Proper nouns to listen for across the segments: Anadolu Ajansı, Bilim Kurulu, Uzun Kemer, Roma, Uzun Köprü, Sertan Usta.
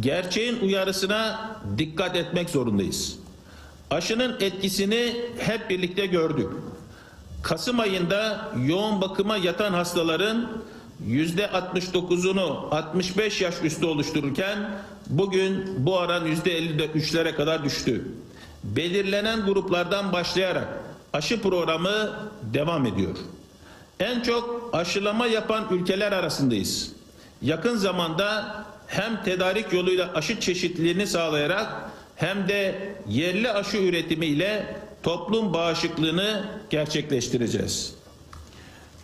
gerçeğin uyarısına dikkat etmek zorundayız. Aşının etkisini hep birlikte gördük. Kasım ayında yoğun bakıma yatan hastaların %69'unu 65 yaş üstü oluştururken bugün bu oran %53'lere kadar düştü. Belirlenen gruplardan başlayarak aşı programı devam ediyor. En çok aşılama yapan ülkeler arasındayız. Yakın zamanda hem tedarik yoluyla aşı çeşitliliğini sağlayarak hem de yerli aşı üretimiyle toplum bağışıklığını gerçekleştireceğiz.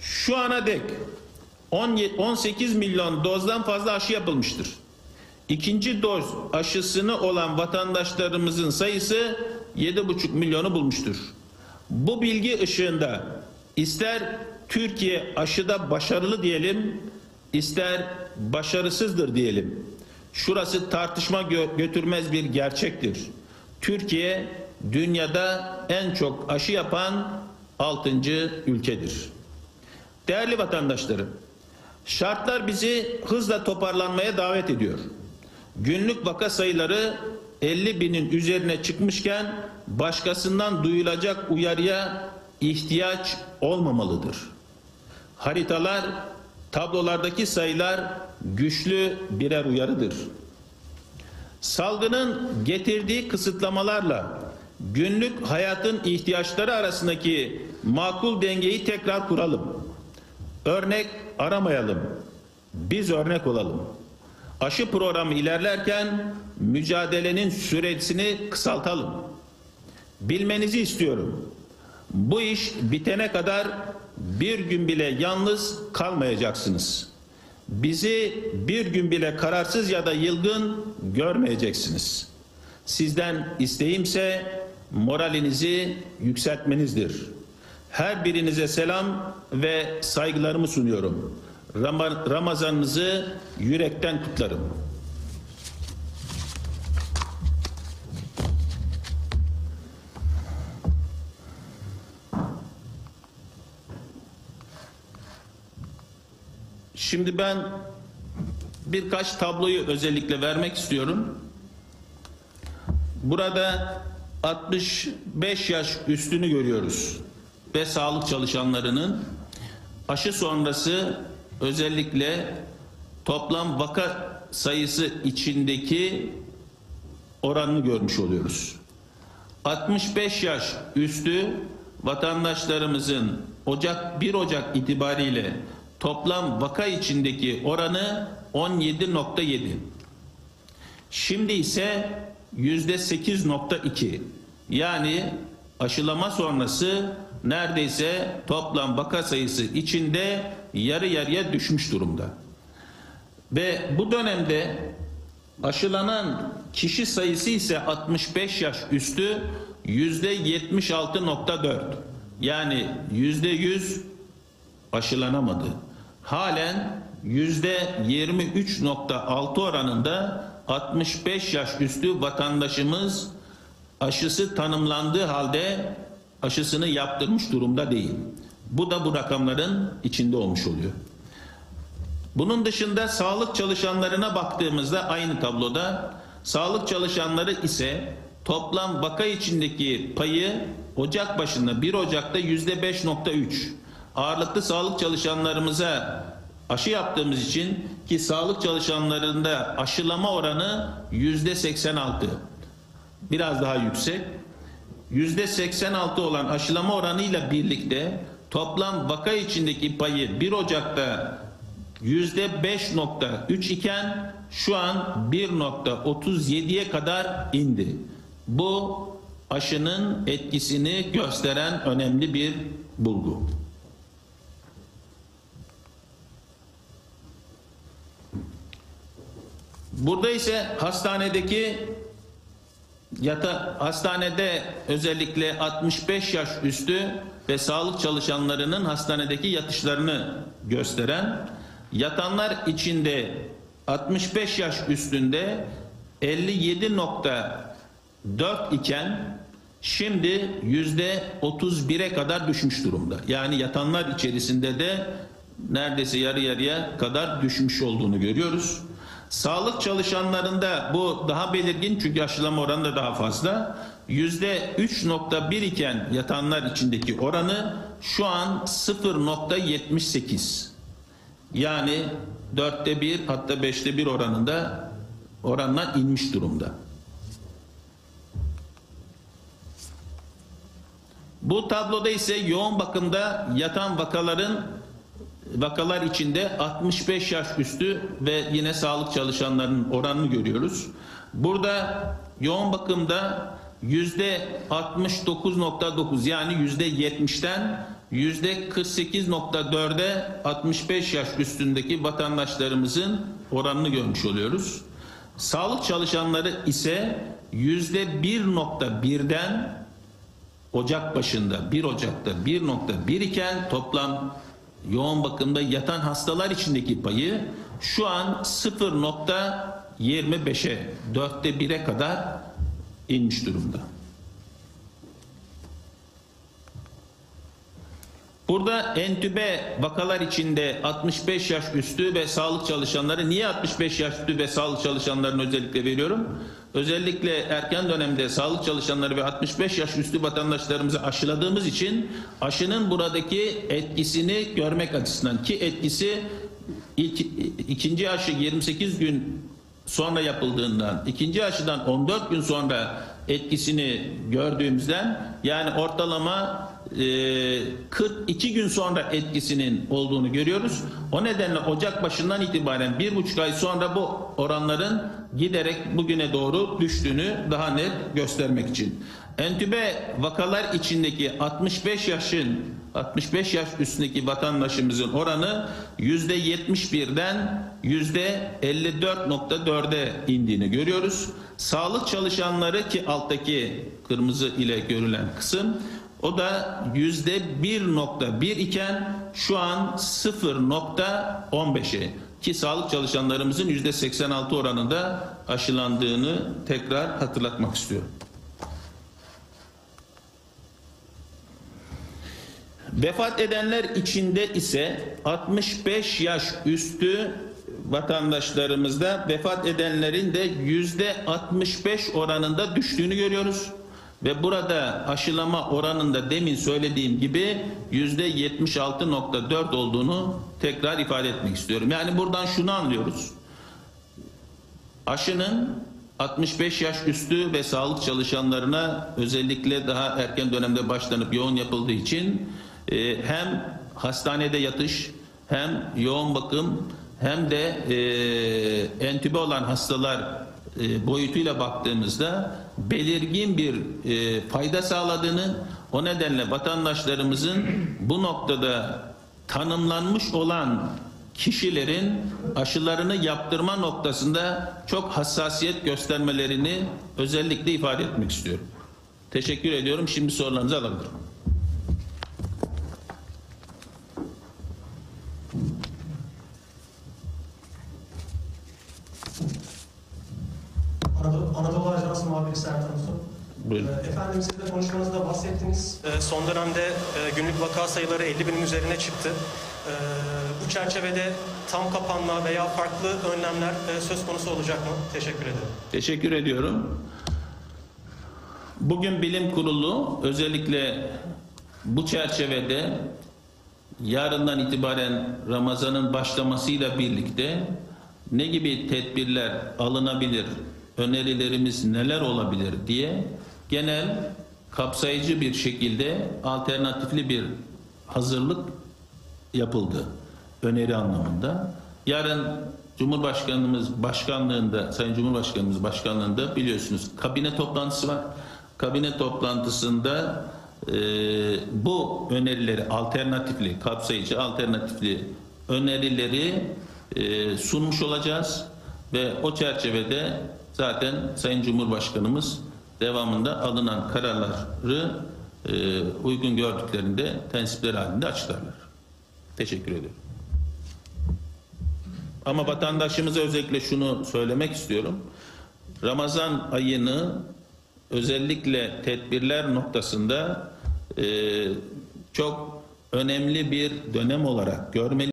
Şu ana dek 18 milyon dozdan fazla aşı yapılmıştır. İkinci doz aşısını olan vatandaşlarımızın sayısı 7,5 milyonu bulmuştur. Bu bilgi ışığında ister Türkiye aşıda başarılı diyelim, ister başarısızdır diyelim. Şurası tartışma götürmez bir gerçektir. Türkiye dünyada en çok aşı yapan 6. ülkedir. Değerli vatandaşlarım, şartlar bizi hızla toparlanmaya davet ediyor. Günlük vaka sayıları 50 binin üzerine çıkmışken başkasından duyulacak uyarıya ihtiyaç olmamalıdır. Haritalar, tablolardaki sayılar güçlü birer uyarıdır. Salgının getirdiği kısıtlamalarla günlük hayatın ihtiyaçları arasındaki makul dengeyi tekrar kuralım. Örnek aramayalım, biz örnek olalım. Aşı programı ilerlerken mücadelenin süresini kısaltalım. Bilmenizi istiyorum. Bu iş bitene kadar bir gün bile yalnız kalmayacaksınız. Bizi bir gün bile kararsız ya da yılgın görmeyeceksiniz. Sizden isteğimse moralinizi yükseltmenizdir. Her birinize selam ve saygılarımı sunuyorum. Ramazanınızı yürekten kutlarım. Şimdi ben birkaç tabloyu özellikle vermek istiyorum. Burada 65 yaş üstünü görüyoruz ve sağlık çalışanlarının aşı sonrası özellikle toplam vaka sayısı içindeki oranını görmüş oluyoruz. 65 yaş üstü vatandaşlarımızın Ocak 1 itibariyle toplam vaka içindeki oranı 17,7. Şimdi ise %8,2. Yani aşılama sonrası neredeyse toplam vaka sayısı içinde yarı yarıya düşmüş durumda. Ve bu dönemde aşılanan kişi sayısı ise 65 yaş üstü %76,4. Yani %100 aşılanamadı. Halen %23,6 oranında 65 yaş üstü vatandaşımız aşısı tanımlandığı halde aşısını yaptırmış durumda değil. Bu da bu rakamların içinde olmuş oluyor. Bunun dışında sağlık çalışanlarına baktığımızda aynı tabloda sağlık çalışanları ise toplam vaka içindeki payı Ocak başında 1 Ocak'ta %5,3. Ağırlıklı sağlık çalışanlarımıza aşı yaptığımız için ki sağlık çalışanlarında aşılama oranı %86. Biraz daha yüksek. %86 olan aşılama oranıyla birlikte toplam vaka içindeki payı 1 Ocak'ta %5,3 iken şu an 1,37'ye kadar indi. Bu aşının etkisini gösteren önemli bir bulgu. Burada ise hastanede özellikle 65 yaş üstü ve sağlık çalışanlarının hastanedeki yatışlarını gösteren yatanlar içinde 65 yaş üstünde 57,4 iken şimdi %31'e kadar düşmüş durumda. Yani yatanlar içerisinde de neredeyse yarı yarıya kadar düşmüş olduğunu görüyoruz. Sağlık çalışanlarında bu daha belirgin çünkü aşılama oranı da daha fazla. %3.1 iken yatanlar içindeki oranı şu an 0.78. Yani 4'te 1 hatta 5'te 1 oranına inmiş durumda. Bu tabloda ise yoğun bakımda yatan vakalar içinde 65 yaş üstü ve yine sağlık çalışanlarının oranını görüyoruz. Burada yoğun bakımda %69.9 yani %70'ten %48.4'e 65 yaş üstündeki vatandaşlarımızın oranını görmüş oluyoruz. Sağlık çalışanları ise %1.1'den Ocak başında 1 Ocak'ta 1.1 iken toplam yoğun bakımda yatan hastalar içindeki payı şu an 0.25'e 4'te 1'e kadar inmiş durumda. Burada entübe vakalar içinde 65 yaş üstü ve sağlık çalışanları, niye 65 yaş üstü ve sağlık çalışanlarını özellikle veriyorum? Özellikle erken dönemde sağlık çalışanları ve 65 yaş üstü vatandaşlarımızı aşıladığımız için aşının buradaki etkisini görmek açısından, ki etkisi ikinci aşı 28 gün sonra yapıldığından, ikinci aşıdan 14 gün sonra etkisini gördüğümüzden, yani ortalama 42 gün sonra etkisinin olduğunu görüyoruz. O nedenle Ocak başından itibaren 1,5 ay sonra bu oranların giderek bugüne doğru düştüğünü daha net göstermek için. Entübe vakalar içindeki 65 yaş üstündeki vatandaşımızın oranı %71'den %54.4'e indiğini görüyoruz. Sağlık çalışanları, ki alttaki kırmızı ile görülen kısım, o da %1.1 iken şu an 0.15'e, ki sağlık çalışanlarımızın %86 oranında aşılandığını tekrar hatırlatmak istiyorum. Vefat edenler içinde ise 65 yaş üstü vatandaşlarımızda vefat edenlerin de %65 oranında düştüğünü görüyoruz. Ve burada aşılama oranında demin söylediğim gibi %76.4 olduğunu tekrar ifade etmek istiyorum. Yani buradan şunu anlıyoruz. Aşının 65 yaş üstü ve sağlık çalışanlarına özellikle daha erken dönemde başlanıp yoğun yapıldığı için hem hastanede yatış, hem yoğun bakım, hem de entübe olan hastalar boyutuyla baktığımızda belirgin bir fayda sağladığını, o nedenle vatandaşlarımızın bu noktada tanımlanmış olan kişilerin aşılarını yaptırma noktasında çok hassasiyet göstermelerini özellikle ifade etmek istiyorum. Teşekkür ediyorum. Şimdi sorularınızı alabilirim. Anadolu Ajansı muhabiri Sertan Usta. Efendim, siz de konuşmanızda bahsettiniz. Son dönemde günlük vaka sayıları 50.000'in üzerine çıktı. Bu çerçevede tam kapanma veya farklı önlemler söz konusu olacak mı? Teşekkür ederim. Teşekkür ediyorum. Bugün Bilim Kurulu özellikle bu çerçevede yarından itibaren Ramazan'ın başlamasıyla birlikte ne gibi tedbirler alınabilir, önerilerimiz neler olabilir diye genel, kapsayıcı bir şekilde alternatifli bir hazırlık yapıldı öneri anlamında. Yarın Sayın Cumhurbaşkanımız başkanlığında biliyorsunuz kabine toplantısı var. Kabine toplantısında bu önerileri alternatifli, kapsayıcı alternatifli önerileri sunmuş olacağız ve o çerçevede zaten Sayın Cumhurbaşkanımız devamında alınan kararları uygun gördüklerinde tensipler halinde açıklarlar. Teşekkür ediyorum. Ama vatandaşımıza özellikle şunu söylemek istiyorum. Ramazan ayını özellikle tedbirler noktasında çok önemli bir dönem olarak görmeli.